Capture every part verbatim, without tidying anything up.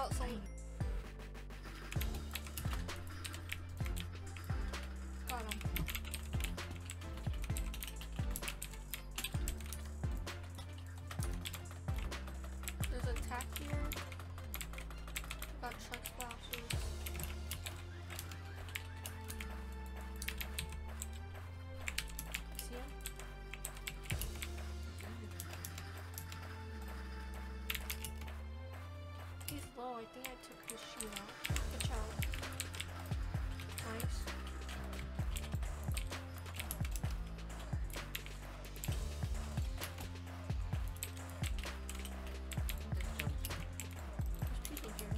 out some. Got him. There's an attack here. Got chuck splashes. See him? He's low. I think I took his shoe out. Watch out. Nice. There's people here.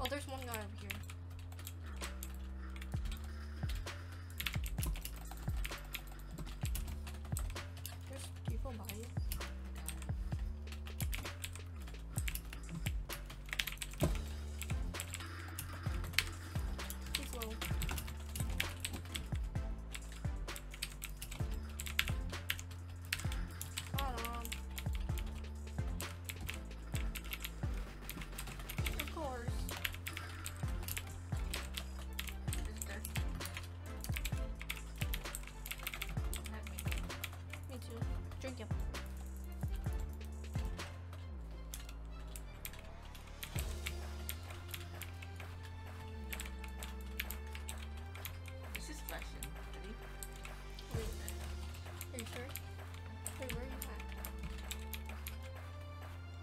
Oh, there's one guy over here. There's people by you. Drink him. This is Russian, buddy. Wait. Are you sure? Wait, where are you at?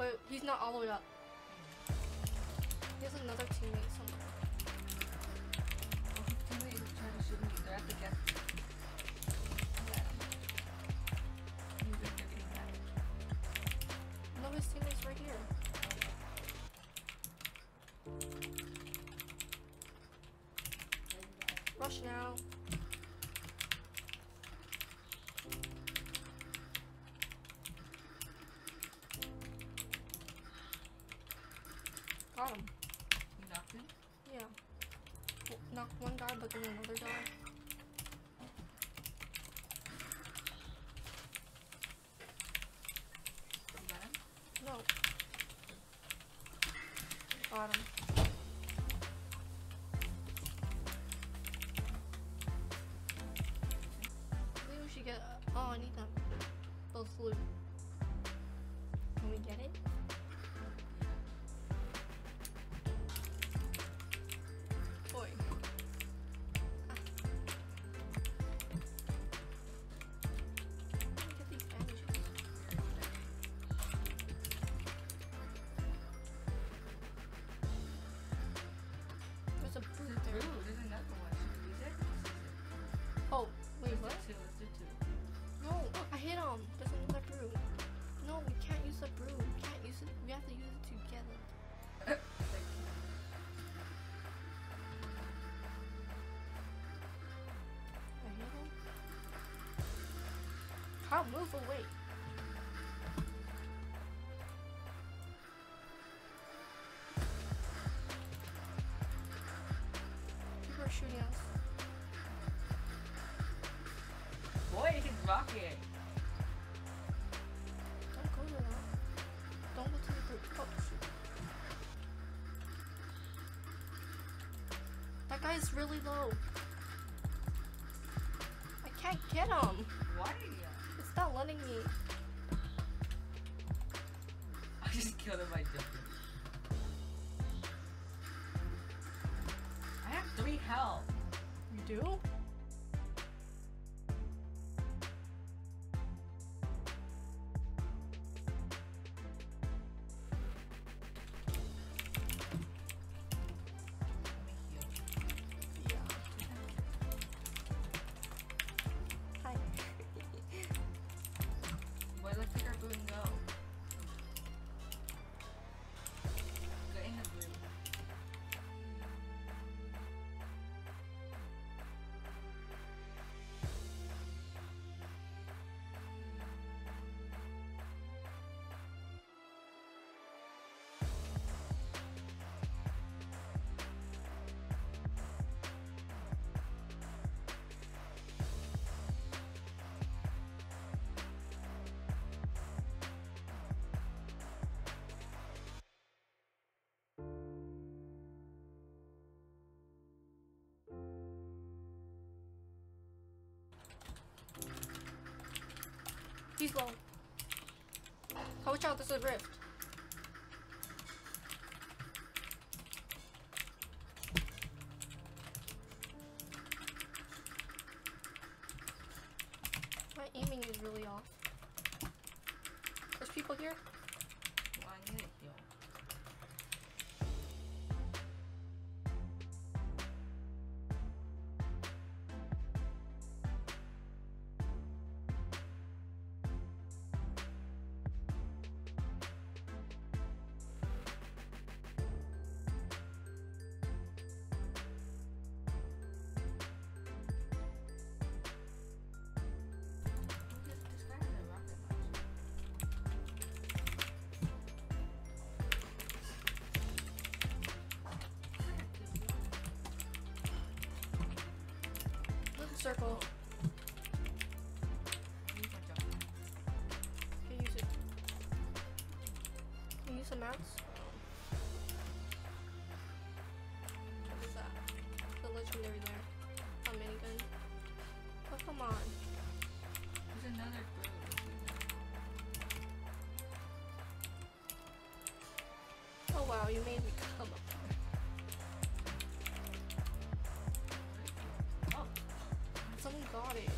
Wait, he's not all the way up. He has another teammate somewhere. Oh, his teammate is trying to shoot me. They're at the gas station. His teammates right here. Rush now. Got him. You knocked him? Yeah. Well, knocked one guy, but then another guy. No. Got him. Maybe we should get. Uh, oh, I need them. Those loot. Can we get it? Boy. Ah. Get these bandages. Ooh, there's another one. Should we use it? Oh, wait, what? Let's do two. No, I hit him. There's another brew. No, we can't use the brew. We can't use it. We have to use it together. I hit him. I'll move away. Shooting us. Boy, he's rocket. Don't go to that. Don't go to the group. Oh, shoot. That guy's really low. I can't get him. Why? It's not letting me. I just killed him by jumping. I have three health. You do? Yeah. Hi. Boy, let's take our boot and go. Go in the boot. He's low. Oh, watch out, this is a rift. My aiming is really off. There's people here. Circle. Can you use it? Can you use the mouse? What is that? The legendary there. A minigun. Oh, come on. There's another bird. Oh wow, you made me come up. Got it.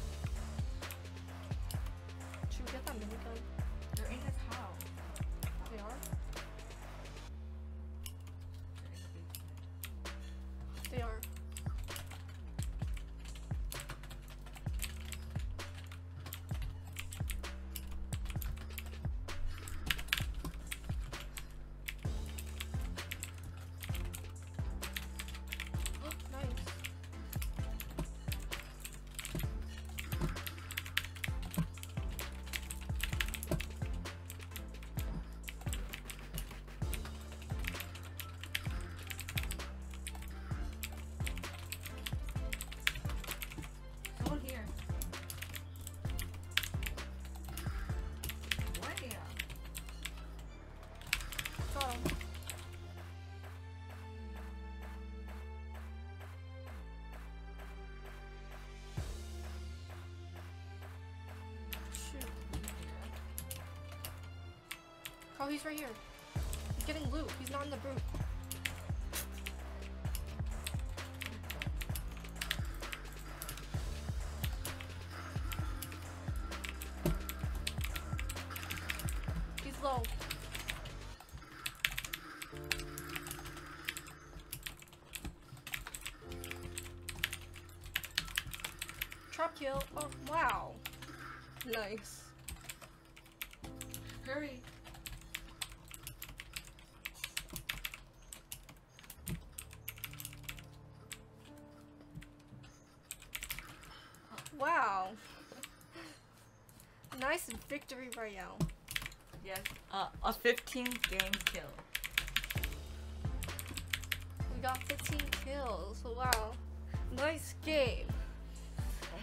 Should we get that minigun? They're in his house. They are? They are. Oh, he's right here. He's getting loot. He's not in the brute. He's low. Trap kill. Oh, wow. Nice. Hurry. Wow. Nice victory royale. Yes, uh, a fifteen game kill. We got fifteen kills, wow. Nice game.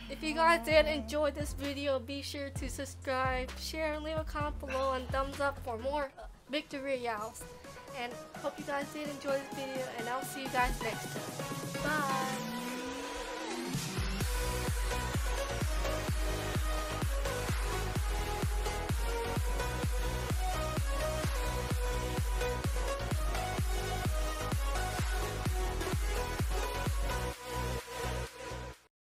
If you guys did enjoy this video, be sure to subscribe, share, and leave a comment below, and thumbs up for more victory royales. And hope you guys did enjoy this video, and I'll see you guys next time. Bye.